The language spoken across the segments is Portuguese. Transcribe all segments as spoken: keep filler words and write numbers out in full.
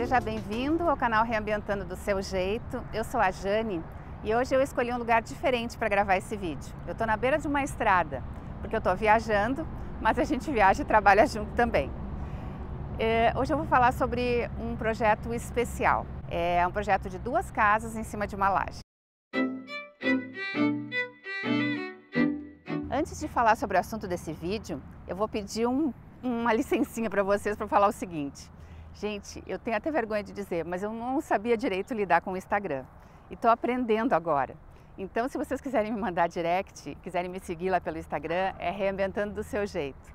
Seja bem-vindo ao canal Reambientando do Seu Jeito. Eu sou a Jane e hoje eu escolhi um lugar diferente para gravar esse vídeo. Eu estou na beira de uma estrada, porque eu estou viajando, mas a gente viaja e trabalha junto também. É, hoje eu vou falar sobre um projeto especial. É um projeto de duas casas em cima de uma laje. Antes de falar sobre o assunto desse vídeo, eu vou pedir um, uma licencinha para vocês para falar o seguinte. Gente, eu tenho até vergonha de dizer, mas eu não sabia direito lidar com o Instagram. E estou aprendendo agora. Então, se vocês quiserem me mandar direct, quiserem me seguir lá pelo Instagram, é Reambientando do Seu Jeito.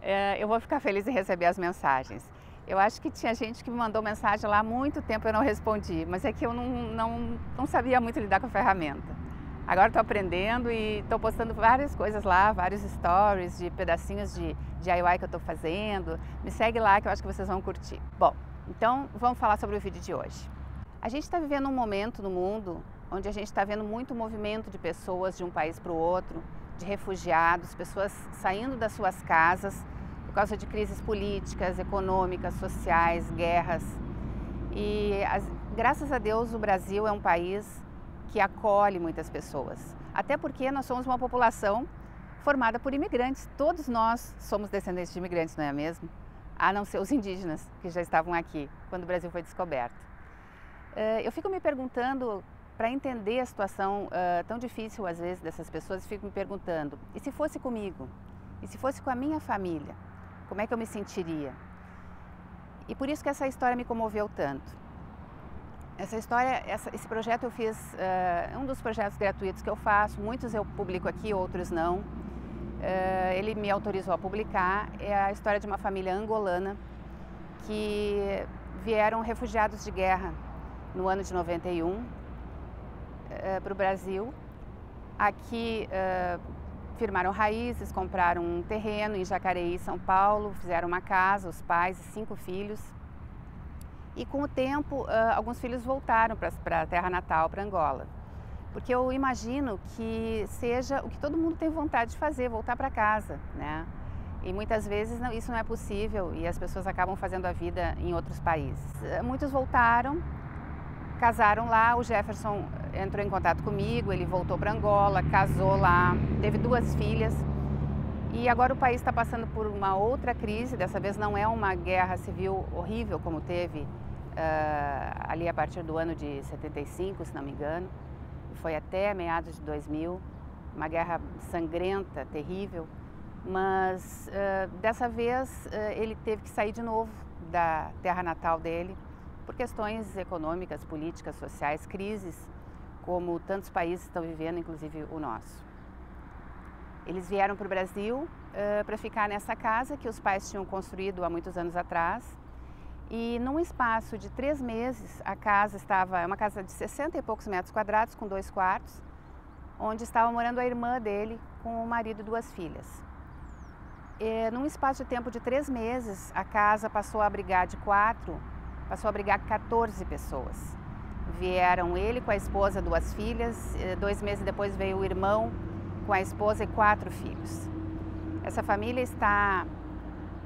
É, eu vou ficar feliz em receber as mensagens. Eu acho que tinha gente que me mandou mensagem lá há muito tempo e eu não respondi, mas é que eu não, não, não sabia muito lidar com a ferramenta. Agora estou aprendendo e estou postando várias coisas lá, vários stories de pedacinhos de D I Y que eu estou fazendo. Me segue lá que eu acho que vocês vão curtir. Bom, então vamos falar sobre o vídeo de hoje. A gente está vivendo um momento no mundo onde a gente está vendo muito movimento de pessoas de um país para o outro, de refugiados, pessoas saindo das suas casas por causa de crises políticas, econômicas, sociais, guerras. E as, graças a Deus o Brasil é um país que acolhe muitas pessoas, até porque nós somos uma população formada por imigrantes. Todos nós somos descendentes de imigrantes, não é mesmo? A não ser os indígenas, que já estavam aqui quando o Brasil foi descoberto. Eu fico me perguntando, para entender a situação tão difícil às vezes dessas pessoas, fico me perguntando, e se fosse comigo? E se fosse com a minha família? Como é que eu me sentiria? E por isso que essa história me comoveu tanto. Essa história, essa, esse projeto eu fiz, uh, um dos projetos gratuitos que eu faço, muitos eu publico aqui, outros não. Uh, ele me autorizou a publicar, é a história de uma família angolana que vieram refugiados de guerra no ano de noventa e um uh, para o Brasil. Aqui uh, firmaram raízes, compraram um terreno em Jacareí, São Paulo, fizeram uma casa, os pais e cinco filhos. E com o tempo, alguns filhos voltaram para a terra natal, para Angola. Porque eu imagino que seja o que todo mundo tem vontade de fazer, voltar para casa, né? E muitas vezes isso não é possível e as pessoas acabam fazendo a vida em outros países. Muitos voltaram, casaram lá, o Jefferson entrou em contato comigo, ele voltou para Angola, casou lá, teve duas filhas. E agora o país está passando por uma outra crise, dessa vez não é uma guerra civil horrível como teve Uh, ali a partir do ano de setenta e cinco, se não me engano, foi até meados de dois mil, uma guerra sangrenta, terrível, mas uh, dessa vez uh, ele teve que sair de novo da terra natal dele por questões econômicas, políticas, sociais, crises, como tantos países estão vivendo, inclusive o nosso. Eles vieram para o Brasil uh, para ficar nessa casa que os pais tinham construído há muitos anos atrás. E num espaço de três meses, a casa estava, é uma casa de sessenta e poucos metros quadrados, com dois quartos, onde estava morando a irmã dele com o marido e duas filhas. E num espaço de tempo de três meses, a casa passou a abrigar de quatro, passou a abrigar quatorze pessoas. Vieram ele com a esposa, duas filhas, dois meses depois veio o irmão com a esposa e quatro filhos. Essa família está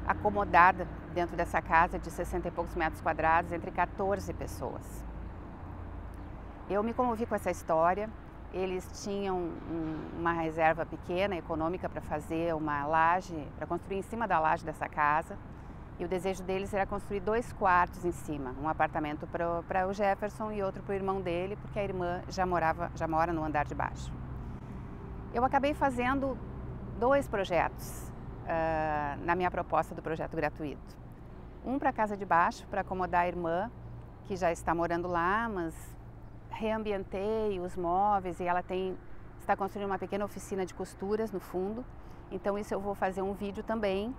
acomodada dentro dessa casa de sessenta e poucos metros quadrados, entre quatorze pessoas. Eu me comovi com essa história. Eles tinham um, uma reserva pequena, econômica, para fazer uma laje, para construir em cima da laje dessa casa. E o desejo deles era construir dois quartos em cima, um apartamento para o Jefferson e outro para o irmão dele, porque a irmã já, morava, já mora no andar de baixo. Eu acabei fazendo dois projetos Uh, na minha proposta do projeto gratuito. Um para a casa de baixo, para acomodar a irmã, que já está morando lá, mas reambientei os móveis e ela tem, está construindo uma pequena oficina de costuras no fundo. Então isso eu vou fazer um vídeo também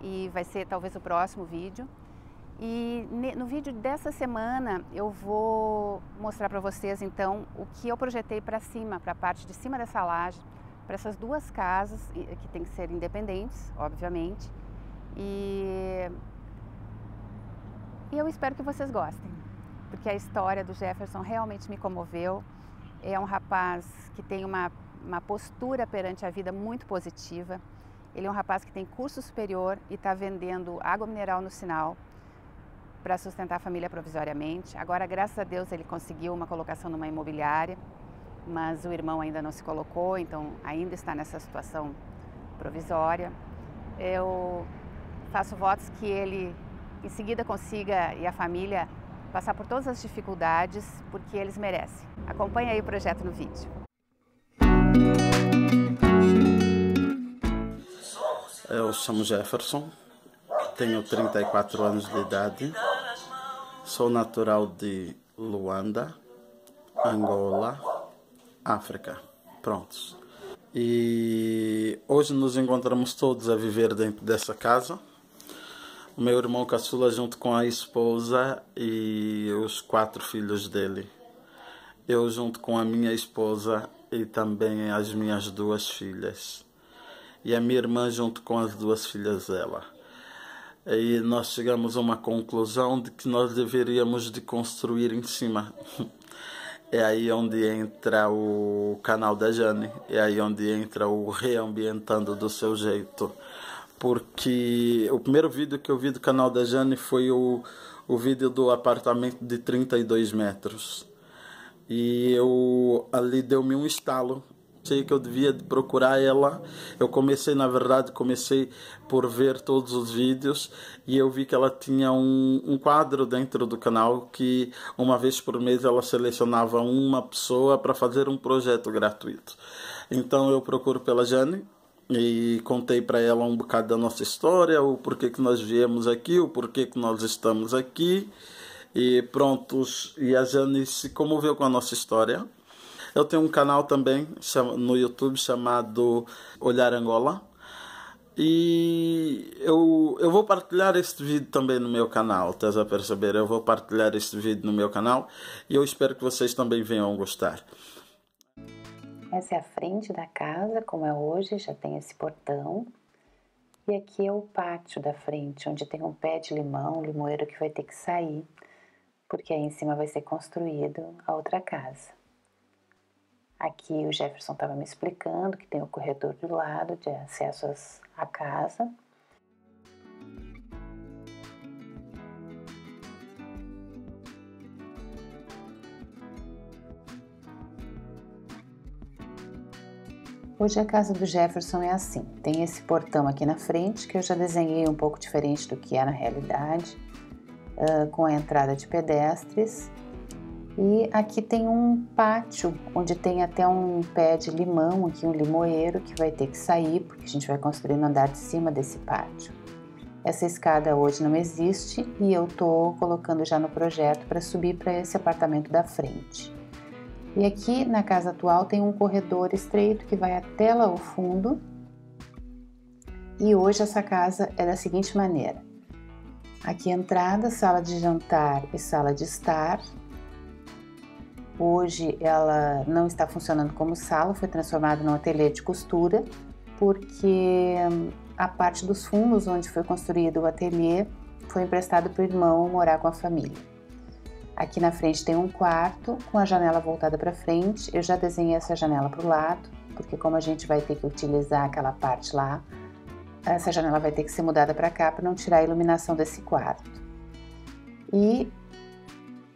e vai ser talvez o próximo vídeo. E no vídeo dessa semana eu vou mostrar para vocês então o que eu projetei para cima, para a parte de cima dessa laje, para essas duas casas, que tem que ser independentes, obviamente, e... e eu espero que vocês gostem, porque a história do Jefferson realmente me comoveu. É um rapaz que tem uma, uma postura perante a vida muito positiva, ele é um rapaz que tem curso superior e está vendendo água mineral no sinal, para sustentar a família provisoriamente. Agora, graças a Deus, ele conseguiu uma colocação numa imobiliária, mas o irmão ainda não se colocou, então ainda está nessa situação provisória. Eu faço votos que ele, em seguida, consiga, e a família, passar por todas as dificuldades, porque eles merecem. Acompanhe aí o projeto no vídeo. Eu chamo Jefferson, tenho trinta e quatro anos de idade, sou natural de Luanda, Angola, África. Prontos. E hoje nos encontramos todos a viver dentro dessa casa. O meu irmão caçula junto com a esposa e os quatro filhos dele. Eu junto com a minha esposa e também as minhas duas filhas. E a minha irmã junto com as duas filhas dela. E nós chegamos a uma conclusão de que nós deveríamos de construir em cima. É aí onde entra o canal da Jane, é aí onde entra o Reambientando do Seu Jeito. Porque o primeiro vídeo que eu vi do canal da Jane foi o, o vídeo do apartamento de trinta e dois metros. E eu, ali deu-me um estalo. Sei que eu devia procurar ela. Eu comecei, na verdade, comecei por ver todos os vídeos e eu vi que ela tinha um, um quadro dentro do canal que uma vez por mês ela selecionava uma pessoa para fazer um projeto gratuito. Então eu procuro pela Jane e contei para ela um bocado da nossa história, o porquê que nós viemos aqui, o porquê que nós estamos aqui e prontos. E a Jane se comoveu com a nossa história. Eu tenho um canal também no YouTube chamado Olhar Angola e eu, eu vou partilhar este vídeo também no meu canal, estás a perceber? Eu vou partilhar este vídeo no meu canal e eu espero que vocês também venham gostar. Essa é a frente da casa, como é hoje, já tem esse portão. E aqui é o pátio da frente, onde tem um pé de limão, um limoeiro que vai ter que sair, porque aí em cima vai ser construído a outra casa. Aqui o Jefferson estava me explicando que tem o corredor do lado de acesso à casa. Hoje a casa do Jefferson é assim, tem esse portão aqui na frente que eu já desenhei um pouco diferente do que é na realidade, com a entrada de pedestres. E aqui tem um pátio, onde tem até um pé de limão, aqui um limoeiro que vai ter que sair, porque a gente vai construir no andar de cima desse pátio. Essa escada hoje não existe e eu tô colocando já no projeto para subir para esse apartamento da frente. E aqui na casa atual tem um corredor estreito que vai até lá ao fundo. E hoje essa casa é da seguinte maneira. Aqui entrada, sala de jantar e sala de estar. Hoje ela não está funcionando como sala, foi transformada num ateliê de costura, porque a parte dos fundos onde foi construído o ateliê foi emprestado para o irmão morar com a família. Aqui na frente tem um quarto com a janela voltada para frente, eu já desenhei essa janela para o lado, porque como a gente vai ter que utilizar aquela parte lá, essa janela vai ter que ser mudada para cá para não tirar a iluminação desse quarto. E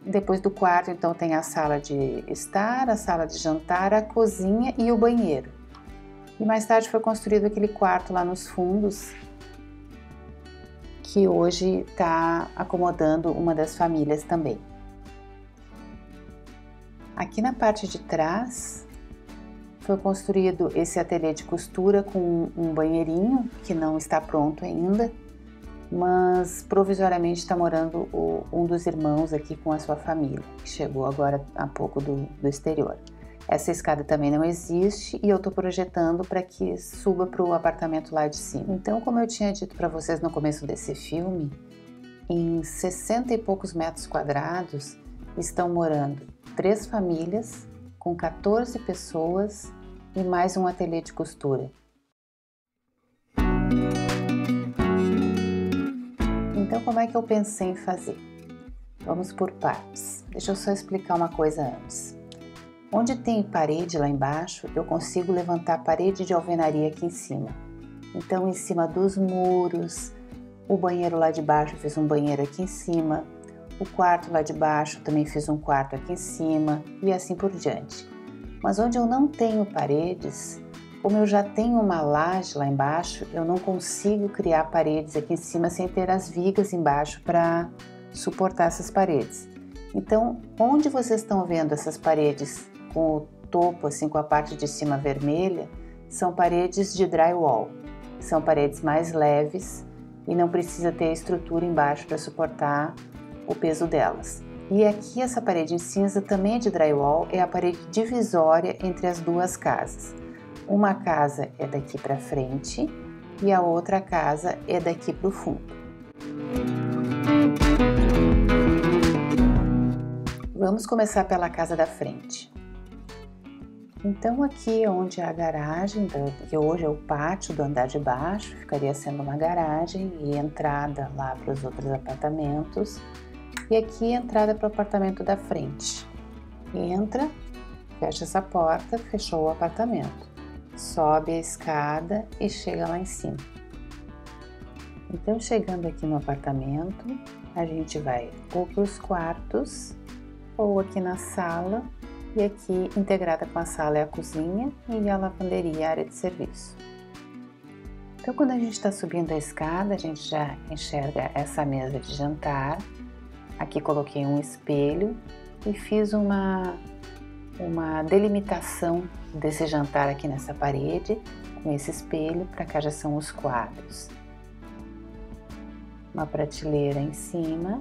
depois do quarto, então, tem a sala de estar, a sala de jantar, a cozinha e o banheiro. E mais tarde foi construído aquele quarto lá nos fundos, que hoje está acomodando uma das famílias também. Aqui na parte de trás, foi construído esse ateliê de costura com um banheirinho, que não está pronto ainda, mas provisoriamente está morando o, um dos irmãos aqui com a sua família, que chegou agora há pouco do, do exterior. Essa escada também não existe e eu estou projetando para que suba para o apartamento lá de cima. Então, como eu tinha dito para vocês no começo desse filme, em sessenta e poucos metros quadrados estão morando três famílias com quatorze pessoas e mais um ateliê de costura. Então, como é que eu pensei em fazer? Vamos por partes. Deixa eu só explicar uma coisa antes. Onde tem parede lá embaixo, eu consigo levantar a parede de alvenaria aqui em cima. Então, em cima dos muros, o banheiro lá de baixo, eu fiz um banheiro aqui em cima, o quarto lá de baixo, também fiz um quarto aqui em cima e assim por diante. Mas onde eu não tenho paredes, como eu já tenho uma laje lá embaixo, eu não consigo criar paredes aqui em cima sem ter as vigas embaixo para suportar essas paredes. Então, onde vocês estão vendo essas paredes com o topo, assim, com a parte de cima vermelha, são paredes de drywall. São paredes mais leves e não precisa ter a estrutura embaixo para suportar o peso delas. E aqui essa parede em cinza também é de drywall, é a parede divisória entre as duas casas. Uma casa é daqui para frente e a outra casa é daqui para o fundo. Vamos começar pela casa da frente. Então aqui onde é a garagem, que hoje é o pátio do andar de baixo, ficaria sendo uma garagem e entrada lá para os outros apartamentos. E aqui a entrada para o apartamento da frente. Entra, fecha essa porta, fechou o apartamento. Sobe a escada e chega lá em cima. Então chegando aqui no apartamento, a gente vai ou para os quartos, ou aqui na sala. E aqui, integrada com a sala, é a cozinha e a lavanderia, a área de serviço. Então, quando a gente está subindo a escada, a gente já enxerga essa mesa de jantar. Aqui coloquei um espelho e fiz uma, uma delimitação desse jantar aqui nessa parede, com esse espelho. Para cá já são os quadros. Uma prateleira em cima.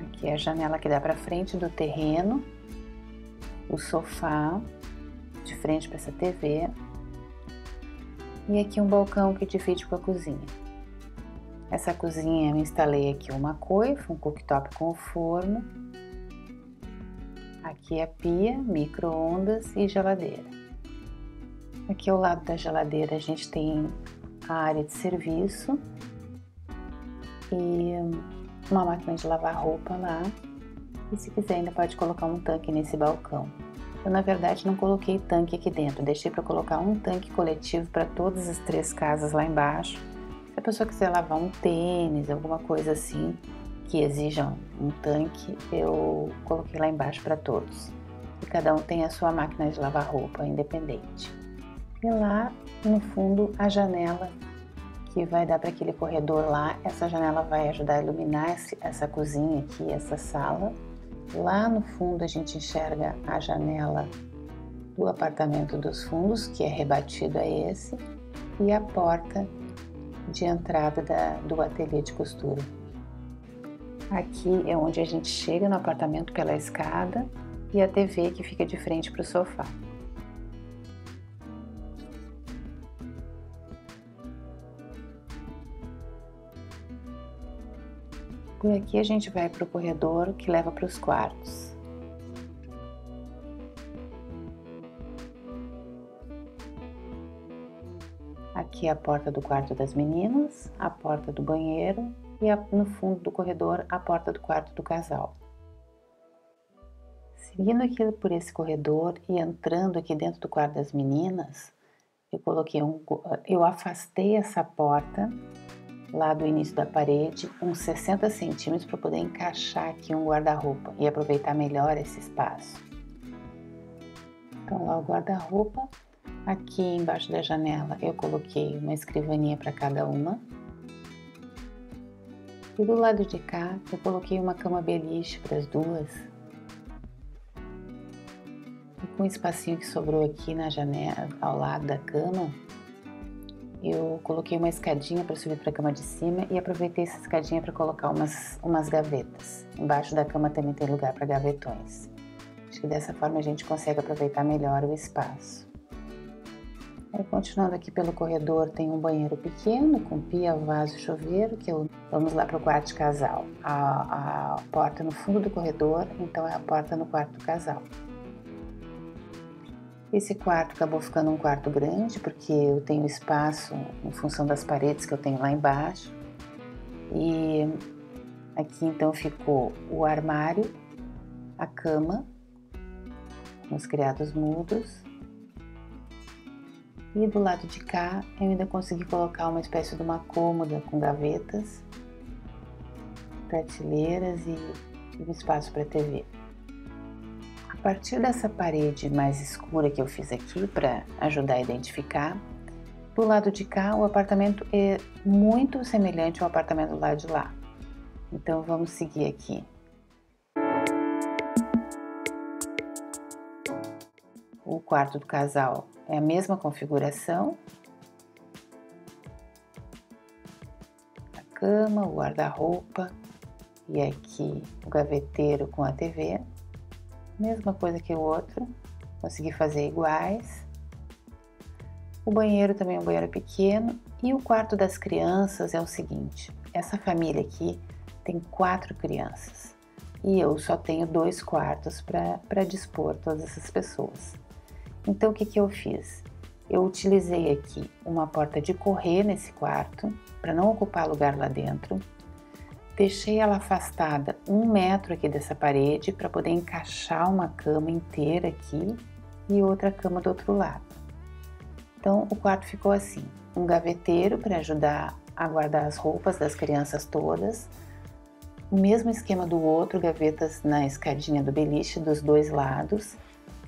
Aqui é a janela que dá para frente do terreno. O sofá de frente para essa T V e aqui um balcão que divide com a cozinha. Essa cozinha eu instalei aqui uma coifa, um cooktop com o forno. Aqui a pia, micro-ondas e geladeira. Aqui ao lado da geladeira a gente tem a área de serviço e uma máquina de lavar roupa lá. E se quiser ainda pode colocar um tanque nesse balcão. Eu na verdade não coloquei tanque aqui dentro, deixei para colocar um tanque coletivo para todas as três casas lá embaixo. Se a pessoa quiser lavar um tênis, alguma coisa assim que exija um tanque, eu coloquei lá embaixo para todos. E cada um tem a sua máquina de lavar roupa independente. E lá no fundo a janela que vai dar para aquele corredor lá, essa janela vai ajudar a iluminar essa cozinha aqui, essa sala. Lá no fundo a gente enxerga a janela do apartamento dos fundos, que é rebatido a esse, e a porta de entrada da, do ateliê de costura. Aqui é onde a gente chega no apartamento pela escada e a T V que fica de frente para o sofá. Por aqui a gente vai para o corredor que leva para os quartos. Aqui é a porta do quarto das meninas, a porta do banheiro e a, no fundo do corredor a porta do quarto do casal. Seguindo aqui por esse corredor e entrando aqui dentro do quarto das meninas, eu coloquei um, eu afastei essa porta lá do início da parede, uns sessenta centímetros para poder encaixar aqui um guarda-roupa e aproveitar melhor esse espaço. Então lá o guarda-roupa, aqui embaixo da janela eu coloquei uma escrivaninha para cada uma. E do lado de cá eu coloquei uma cama beliche para as duas. E com o espacinho que sobrou aqui na janela, ao lado da cama, eu coloquei uma escadinha para subir para a cama de cima e aproveitei essa escadinha para colocar umas, umas gavetas. Embaixo da cama também tem lugar para gavetões. Acho que dessa forma a gente consegue aproveitar melhor o espaço. Aí, continuando aqui pelo corredor, tem um banheiro pequeno com pia, vaso e chuveiro. Que eu... Vamos lá para o quarto de casal. A, a porta no fundo do corredor, então é a porta no quarto do casal. Esse quarto acabou ficando um quarto grande, porque eu tenho espaço em função das paredes que eu tenho lá embaixo. E aqui então ficou o armário, a cama, com os criados mudos. E do lado de cá eu ainda consegui colocar uma espécie de uma cômoda com gavetas. prateleiras e um espaço para T V. A partir dessa parede mais escura que eu fiz aqui para ajudar a identificar, do lado de cá o apartamento é muito semelhante ao apartamento do lado de lá. Então vamos seguir aqui. O quarto do casal é a mesma configuração. A cama, o guarda-roupa e aqui o gaveteiro com a T V. Mesma coisa que o outro, consegui fazer iguais. O banheiro também é um banheiro pequeno. E o quarto das crianças é o seguinte, essa família aqui tem quatro crianças e eu só tenho dois quartos para dispor todas essas pessoas. Então o que que eu fiz? Eu utilizei aqui uma porta de correr nesse quarto, para não ocupar lugar lá dentro. Deixei ela afastada um metro aqui dessa parede, para poder encaixar uma cama inteira aqui e outra cama do outro lado. Então o quarto ficou assim, um gaveteiro para ajudar a guardar as roupas das crianças todas. O mesmo esquema do outro, gavetas na escadinha do beliche dos dois lados,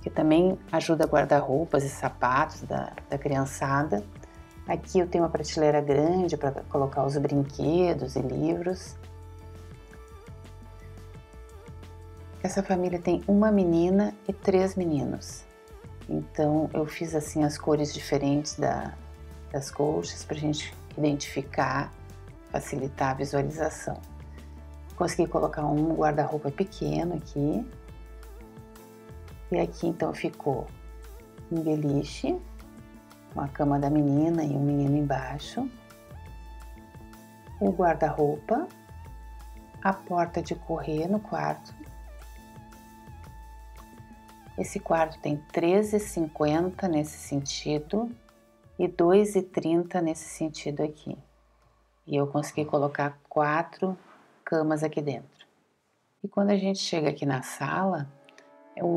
que também ajuda a guardar roupas e sapatos da, da criançada. Aqui eu tenho uma prateleira grande para colocar os brinquedos e livros. Essa família tem uma menina e três meninos. Então eu fiz assim as cores diferentes da, das colchas para a gente identificar, facilitar a visualização. Consegui colocar um guarda-roupa pequeno aqui. E aqui então ficou um beliche, uma cama da menina e um menino embaixo, o guarda-roupa, a porta de correr no quarto. Esse quarto tem treze e cinquenta nesse sentido e dois e trinta nesse sentido aqui. E eu consegui colocar quatro camas aqui dentro. E quando a gente chega aqui na sala, O,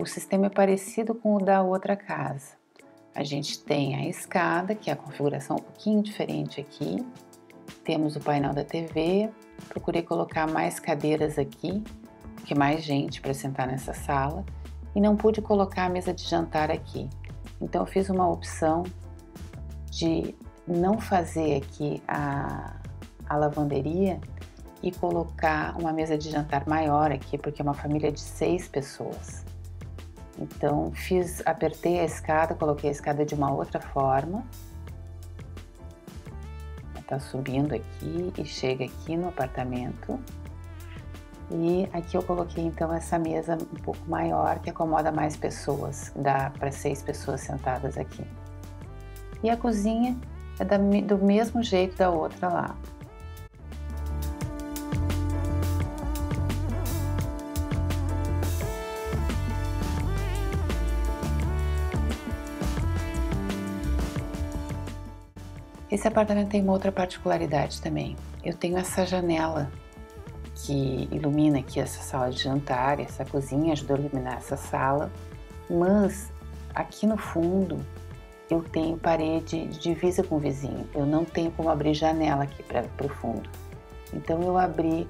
o sistema é parecido com o da outra casa. A gente tem a escada, que é a configuração um pouquinho diferente aqui. Temos o painel da T V. Procurei colocar mais cadeiras aqui, porque mais gente para sentar nessa sala. E não pude colocar a mesa de jantar aqui. Então eu fiz uma opção de não fazer aqui a, a lavanderia e colocar uma mesa de jantar maior aqui, porque é uma família de seis pessoas. Então fiz, apertei a escada, coloquei a escada de uma outra forma. Tá subindo aqui e chega aqui no apartamento. E aqui eu coloquei então essa mesa um pouco maior, que acomoda mais pessoas, dá para seis pessoas sentadas aqui. E a cozinha é da, do mesmo jeito da outra lá. Esse apartamento tem uma outra particularidade também. Eu tenho essa janela que ilumina aqui essa sala de jantar, essa cozinha ajudou a iluminar essa sala, mas aqui no fundo eu tenho parede de divisa com o vizinho, eu não tenho como abrir janela aqui para o fundo. Então eu abri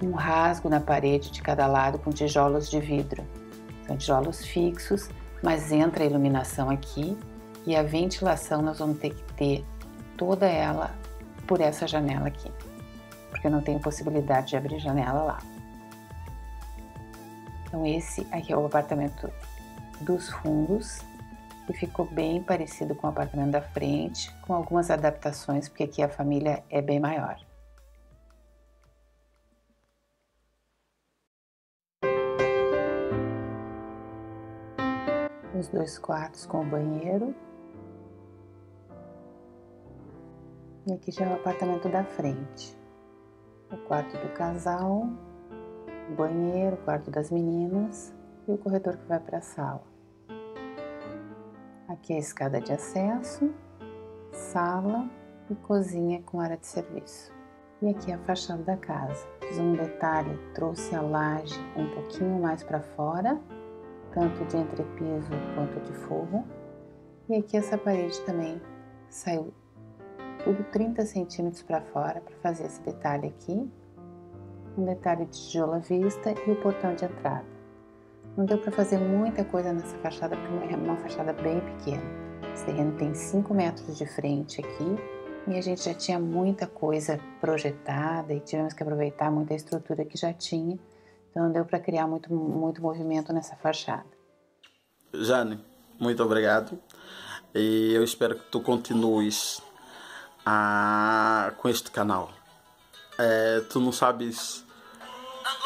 um rasgo na parede de cada lado com tijolos de vidro, são tijolos fixos, mas entra a iluminação aqui e a ventilação nós vamos ter que ter toda ela por essa janela aqui, porque eu não tenho possibilidade de abrir janela lá. Então esse aqui é o apartamento dos fundos, e ficou bem parecido com o apartamento da frente, com algumas adaptações, porque aqui a família é bem maior. Os dois quartos com o banheiro. E aqui já é o apartamento da frente, o quarto do casal, o banheiro, o quarto das meninas e o corredor que vai para a sala. Aqui é a escada de acesso, sala e cozinha com área de serviço. E aqui é a fachada da casa. Fiz um detalhe, trouxe a laje um pouquinho mais para fora, tanto de entrepiso quanto de forro. E aqui essa parede também saiu tudo trinta centímetros para fora para fazer esse detalhe aqui. um detalhe de tijolo à vista e o portão de entrada. Não deu para fazer muita coisa nessa fachada porque é uma fachada bem pequena. Esse terreno tem cinco metros de frente aqui e a gente já tinha muita coisa projetada e tivemos que aproveitar muita estrutura que já tinha, então não deu para criar muito, muito movimento nessa fachada. Jane, muito obrigado e eu espero que tu continues a... com este canal. É, tu não sabes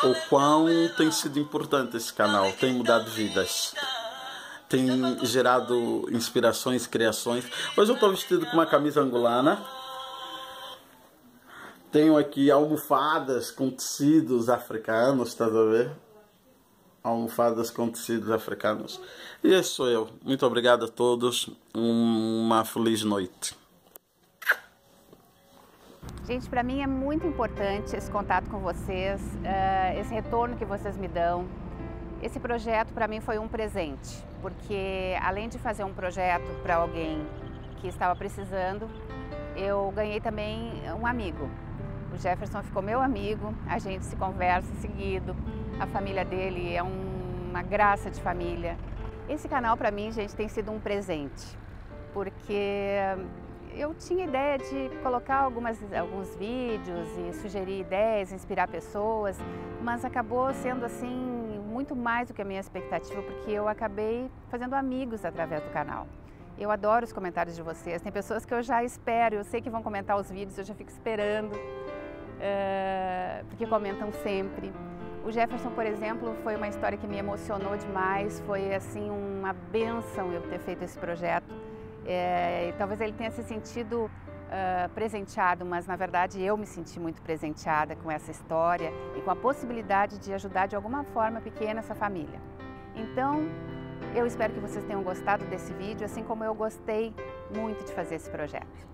o quão tem sido importante esse canal, tem mudado vidas, tem gerado inspirações, criações. Hoje eu estou vestido com uma camisa angolana, tenho aqui almofadas com tecidos africanos, tá a ver? Almofadas com tecidos africanos. E esse sou eu. Muito obrigado a todos, uma feliz noite. Gente, para mim é muito importante esse contato com vocês, uh, esse retorno que vocês me dão. Esse projeto para mim foi um presente, porque além de fazer um projeto para alguém que estava precisando, eu ganhei também um amigo. O Jefferson ficou meu amigo, a gente se conversa seguido, a família dele é um, uma graça de família. Esse canal para mim, gente, tem sido um presente, porque... eu tinha ideia de colocar algumas, alguns vídeos e sugerir ideias, inspirar pessoas, mas acabou sendo assim muito mais do que a minha expectativa, porque eu acabei fazendo amigos através do canal. Eu adoro os comentários de vocês, tem pessoas que eu já espero, eu sei que vão comentar os vídeos, eu já fico esperando, uh, porque comentam sempre. O Jefferson, por exemplo, foi uma história que me emocionou demais, foi assim uma bênção eu ter feito esse projeto. É, talvez ele tenha se sentido uh, presenteado, mas na verdade eu me senti muito presenteada com essa história e com a possibilidade de ajudar de alguma forma pequena essa família. Então, eu espero que vocês tenham gostado desse vídeo, assim como eu gostei muito de fazer esse projeto.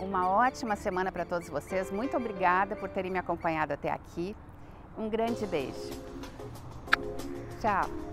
Uma ótima semana para todos vocês, muito obrigada por terem me acompanhado até aqui. Um grande beijo. Tchau.